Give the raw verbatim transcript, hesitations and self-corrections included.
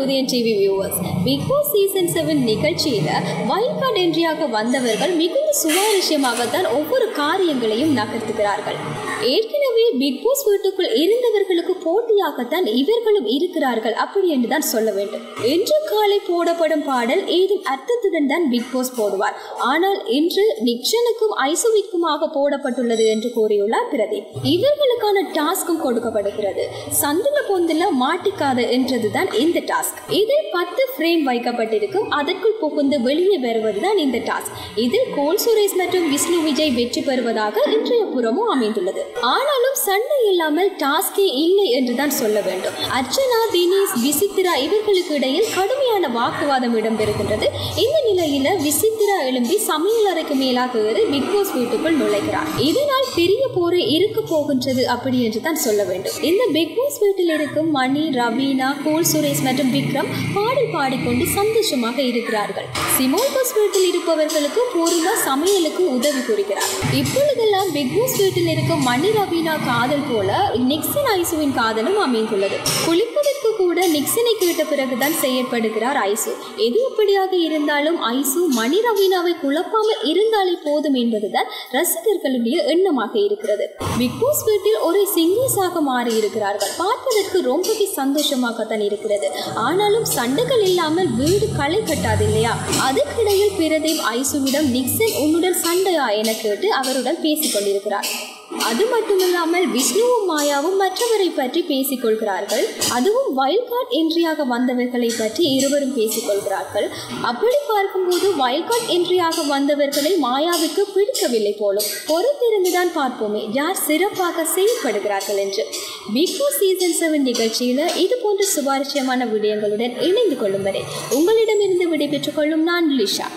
Vijay T V viewers. Bigg Boss Season seven நிகழ்ச்சியில வைல்ட்கார்ட் என்ட்ரியாக வந்தவர்கள் மிகுந்த சுவாரஸ்யமாகத்தான் ஒவ்வொரு காரியங்களையும் நகர்த்துகிறார்கள். ஏற்கனவே பிக் பாஸ் வீட்டுக்குள் இருந்தவர்களுக்கு போட்டியாகத்தான் இவர்களும் இருக்கிறார்கள் அப்படி என்றுதான் சொல்ல வேண்டும். இன்று காலை போடப்படும் பாடல் ஏதும் அர்த்தத்துடன் தான் பிக் பாஸ் போடுவார். ஆனால் இன்று நிக்ஷனுக்கும் ஐசுவிற்குமாக போடப்பட்டுள்ளது என்று கூறியுள்ளார் பிரதீப். இவர்களுக்கான டாஸ்கும் கொடுக்கப்படுகிறது. சந்தில பொந்தில மாட்டிக்காது என்றதுதான் இந்த டாஸ்க். இதில் பத்து ஃப்ரேம் வைக்கப்பட்டிருக்கும். அதற்குள் புகுந்து வெளியே வருவதுதான் இந்த டாஸ்க். இதில் கோல் சுரேஷ் மற்றும் விஷ்ணு விஜய் வெற்றி பெறுவதாக இன்றைய புறமும் அமைந்துள்ளது. ஆனாலும் சண்டை இல்லாமல் டாஸ்கே இல்லை என்றுதான் சொல்ல வேண்டும். அர்ச்சனா, தினேஷ், விசித்திரா இவர்களுக்கு இடையில் கடுமையான வாக்குவாதம் இடம்பெறுகின்றது. இந்த நிலையில விசித்திரா எழும்பி சமையல் அறைக்கு மேலாக ஏறி பிக் பாஸ் வீட்டுக்குள் நுழைகிறார். இதனால் பெரிய போரை இருக்க போகின்றது அப்படி என்றுதான் சொல்ல வேண்டும். இந்த பிக் பாஸ் வீட்டில் இருக்கும் மணி, ரவீனா, கோல் சுரேஷ் மற்றும் விக்ரம் பாடல் பாடிக்கொண்டு சந்தோஷமாக இருக்கிறார்கள். சிமோல் பாஸ் வீட்டில் இருப்பவர்களுக்கு பூர்வா சமையலுக்கு உதவி புரிகிறார். இப்பொழுதெல்லாம் பிக் பாஸ் வீட்டில் இருக்கும் மணி ரவீனா காதல் போல நிக்சன் ஐசுவின் காதலும் அமைந்துள்ளது. குளிப்பதற்கு கூட நிக்சனை கேட்ட பிறகுதான் செய்யப்படுகிறார் ஐசு. எது எப்படியாக இருந்தாலும் ஐசு மணி ரவீனாவை குழப்பாமல் இருந்தாலே போதும் என்பதுதான் ரசிகர்களுடைய எண்ணமாக இருக்கிறது. பிக் பாஸ் வீட்டில் ஒரு சிங்கர்ஸாக மாறி இருக்கிறார்கள். பார்ப்பதற்கு ரொம்பவே சந்தோஷமாகத்தான் இருக்கிறது. ஆனாலும் சண்டைகள் இல்லாமல் வீடு களை கட்டாது இல்லையா? அதற்கிடையில் பிரதீப் ஐசுவிடம் நிக்சன் உன்னுடன் சண்டையா என கேட்டு அவருடன் பேசிக்கொண்டிருக்கிறார். அது மட்டுமில்லாமல் விஷ்ணுவும் மாயாவும் மற்றவரை பற்றி பேசிக்கொள்கிறார்கள். அதுவும் வைல்ட்கார்ட் என்ட்ரியாக வந்தவர்களை பற்றி இருவரும் பேசிக்கொள்கிறார்கள். அப்படி பார்க்கும்போது வைல்ட்கார்ட் என்ட்ரியாக வந்தவர்களை மாயாவுக்கு பிடிக்கவில்லை போலும். பொறுத்திருந்துதான் பார்ப்போமே யார் சிறப்பாக செயல்படுகிறார்கள் என்று. பிக் பாஸ் சீசன் செவன் நிகழ்ச்சியில் இதுபோன்ற சுவாரஸ்யமான விடயங்களுடன் இணைந்து கொள்ளும் வரை உங்களிடமிருந்து விடைபெற்றுக் கொள்ளும் நான் லிஷா.